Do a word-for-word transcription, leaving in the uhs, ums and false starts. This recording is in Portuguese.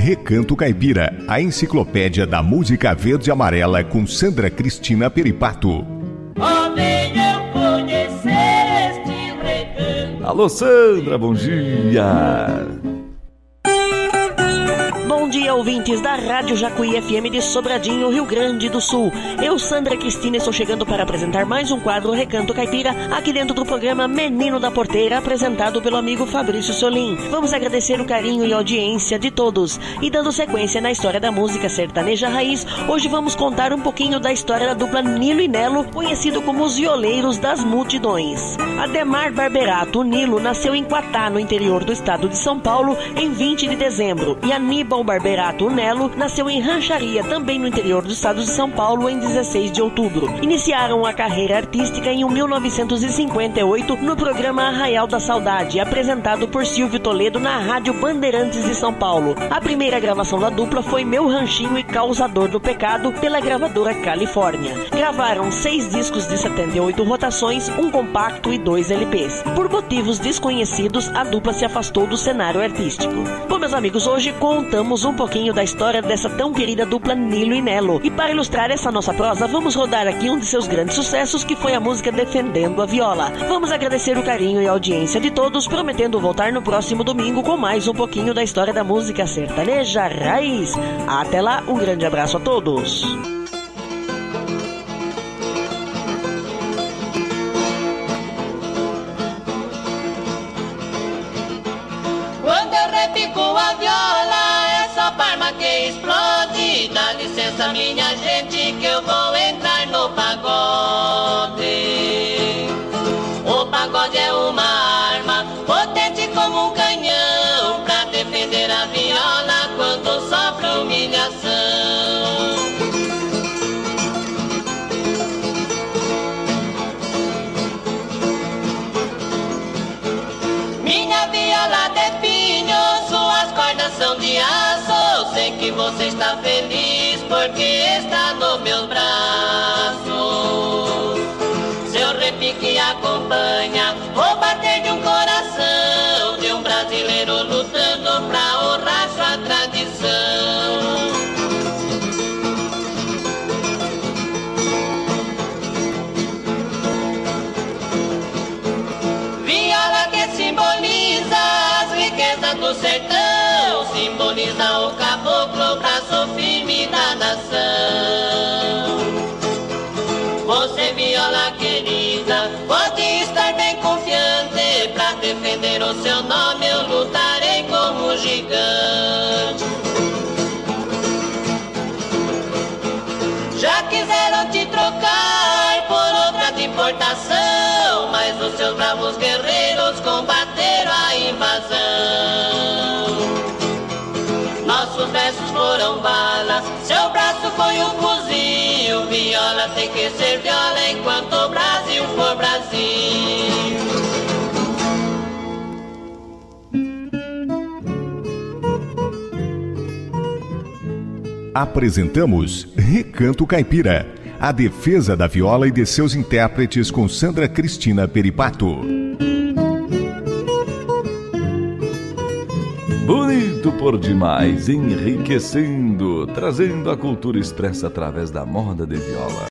Recanto Caipira, a enciclopédia da música verde e amarela com Sandra Cristina Peripato. Oh, vem eu conhecer este recanto. Alô Sandra, bom dia! Bom dia, ouvintes da Rádio Jacuí F M de Sobradinho, Rio Grande do Sul. Eu, Sandra Cristina, estou chegando para apresentar mais um quadro Recanto Caipira, aqui dentro do programa Menino da Porteira, apresentado pelo amigo Fabrício Solim. Vamos agradecer o carinho e audiência de todos. E dando sequência na história da música sertaneja raiz, hoje vamos contar um pouquinho da história da dupla Nilo e Nelo, conhecido como os violeiros das multidões. Ademar Barberato Nilo nasceu em Quatá, no interior do estado de São Paulo, em vinte de dezembro, e Aníbal Barberato Nelo nasceu em Rancharia, também no interior do estado de São Paulo, em dezesseis de outubro. Iniciaram a carreira artística em mil novecentos e cinquenta e oito no programa Arraial da Saudade, apresentado por Silvio Toledo na Rádio Bandeirantes de São Paulo. A primeira gravação da dupla foi Meu Ranchinho e Causador do Pecado, pela gravadora Califórnia. Gravaram seis discos de setenta e oito rotações, um compacto e dois L Ps. Por motivos desconhecidos, a dupla se afastou do cenário artístico. Bom, meus amigos, hoje contamos um pouquinho da história dessa tão querida dupla Nilo e Nelo. E para ilustrar essa nossa prosa, vamos rodar aqui um de seus grandes sucessos, que foi a música Defendendo a Viola. Vamos agradecer o carinho e a audiência de todos, prometendo voltar no próximo domingo com mais um pouquinho da história da música sertaneja raiz. Até lá, um grande abraço a todos. Quando eu repico a viola, que explode, dá licença minha gente que eu vou entrar no pagode. O pagode é uma arma potente como um canhão, pra defender a viola quando sofre humilhação. Minha viola de pinho, suas cordas são de aço. Sei que você está feliz porque está nos meus braços. Seu repique acompanha o bater de um coração de um brasileiro lutando pra honrar sua tradição. Viola que simboliza as riquezas do sertão, simboliza o caboclo, braço firme da nação. Você, viola querida, pode estar bem confiante, pra defender o seu nome eu lutarei como gigante. Já quiseram te trocar por outra de importação, mas os seus bravos guerreiros combateram a invasão. Nossos versos foram balas, seu braço foi um fuzil. Viola tem que ser viola enquanto o Brasil for Brasil. Apresentamos Recanto Caipira, a defesa da viola e de seus intérpretes com Sandra Cristina Peripato. Bonito por demais, enriquecendo, trazendo a cultura expressa através da moda de viola.